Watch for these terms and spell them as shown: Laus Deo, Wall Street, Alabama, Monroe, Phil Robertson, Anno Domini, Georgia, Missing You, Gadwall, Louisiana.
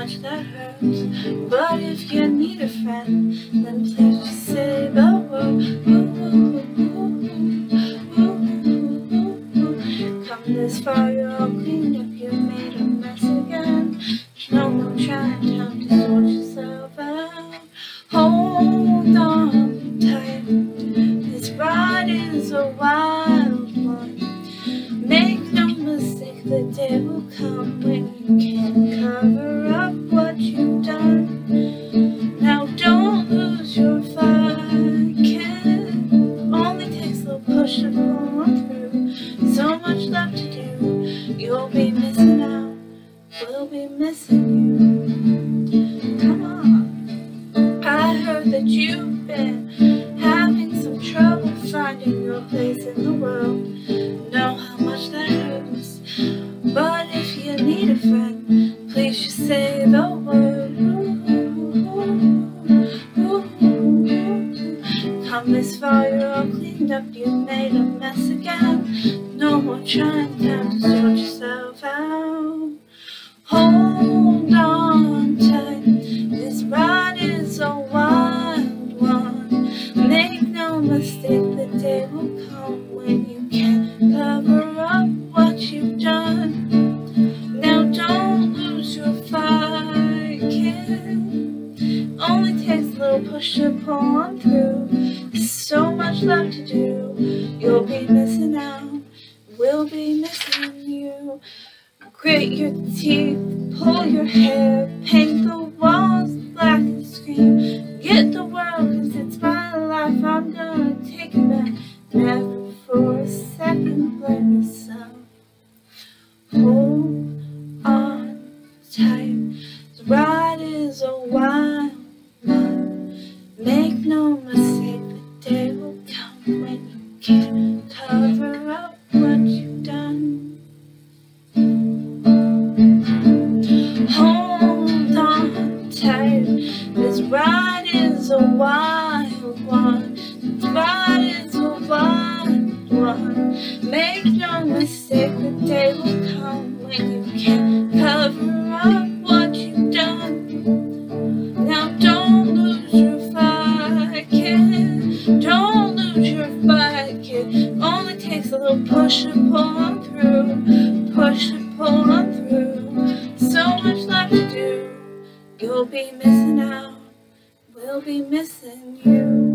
much that hurts. But if you need a friend, then please just say the word. Come this far, you're all cleaned up, you made a mess again. There's no more trying time to sort yourself out. Hold on tight, this ride is a wild one. Make no mistake, the day will come when you can't cover up what you've done. Now don't lose your fight, kid. Only takes a push to go on through. So much left to do. You'll be missing out. We'll be missing you. Come on. I heard that you've been having some trouble finding your place in the world. Know how much that hurts. But if you need a friend, please just say the word. Come this far, you're all cleaned up, you made a mess again. No more trying time to sort yourself out. Hold on tight, this ride is a wild one. Make no mistake, the day will come when you can cover up what you've done. Now don't lose your fight, kid. Only takes a little push to pull on through. There's so much left to do. You'll be missing out. We'll be missing you. Grit your teeth, pull your hair, paint the walls black and scream. Get the world, cause it's my life, I'm gonna take it back. Never for a second blame yourself. Hold on tight, the ride is a wild one. Make no mistake, the day will come when you can cover up what you've done. Hold on tight, this ride is a wild one. This ride is a wild one. Make no mistake, the day will come when you can cover up what you've done. Now don't lose your fight, kid. Don't lose your fight, kid. Only takes a little push and pull on through. Push and pull on through. So much left to do. You'll be missing out. We'll be missing you.